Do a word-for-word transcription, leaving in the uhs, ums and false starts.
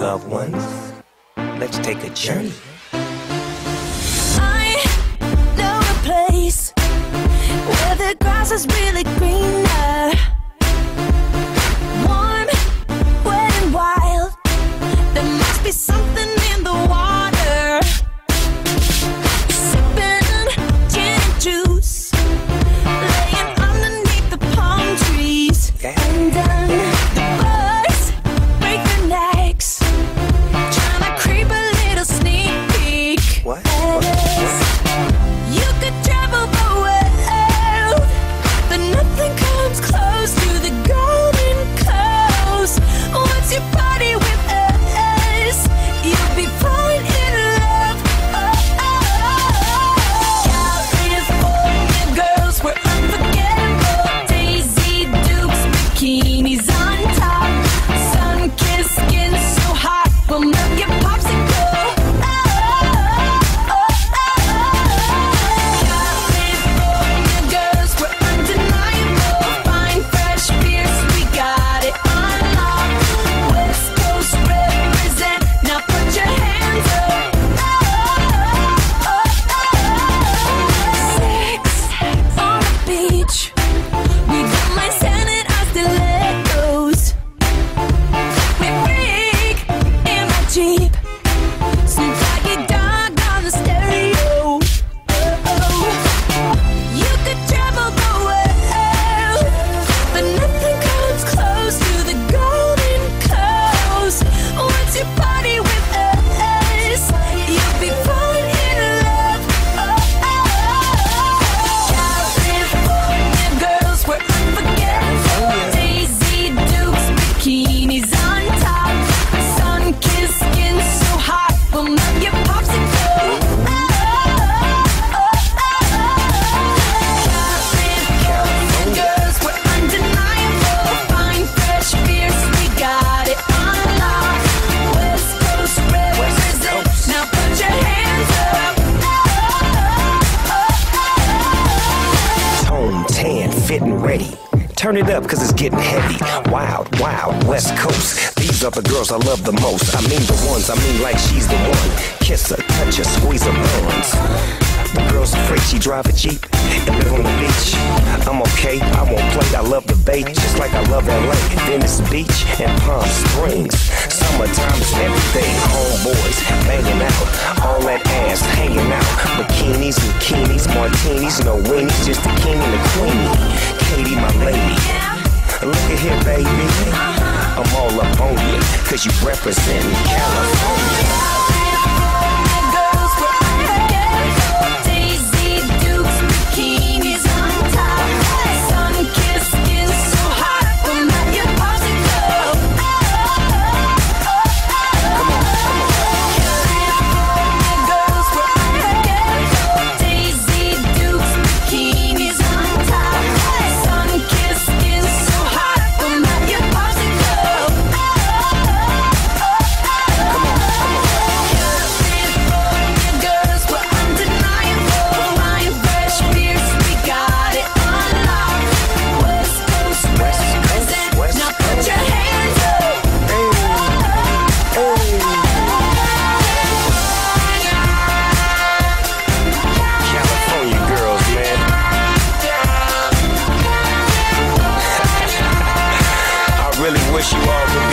loved ones. Let's take a journey. I know a place where the grass is really greener, warm, wet and wild. There must be something in the water. Sipping gin and juice, laying underneath the palm trees. And then the birds break their necks, trying to creep a little sneak peek. What? What? What? You could travel the world, but nothing comes close to the Golden Coast. Once you party with us, you'll be falling in love. Oh, oh, oh. California girls were unforgettable. Daisy Dukes, bikinis on top, sun-kissed skin so hot, we'll melt your popsicle. Oh, oh, oh, oh. California girls were undeniable. Fine, fresh beers, we got it on lock. West Coast represent, now put your hands up. Oh, oh, oh, oh. Sex on the beach, we got my sanitized stilettos. We freak in my Jeep, sleep like a dog on the stereo. You could travel the world, but nothing comes close to the Golden Coast. Once you party with us, you'll be falling in love. Oh, oh, oh. California girls were unforgettable. Daisy Dukes, bikinis on top, sun-kissed skin so hot, we'll melt your popsicle. Oh, oh, oh, oh. California girls were undeniable. Fine, fresh beers, we got it on lock. West Coast represent, now put your hands up. Oh, oh, oh. Tone tan, fit and ready. Turn it up, cause it's getting heavy. Wild, wild, West Coast. These are the girls I love the most. I mean the ones, I mean like she's the one. Kiss her, touch her, squeeze her bones. The girl's afraid she drive a Jeep and live on the beach. I'm okay, I won't play. I love the bay, just like I love L A. Venice Beach and Palm Springs. Summertime is everything. Homeboys banging out, all that ass hanging out. Bikinis, bikinis, martinis, no weenies, just the king and the queenie. Katie, my lady, look at here, baby. I'm all up on you, cause you represent California. Wish you all the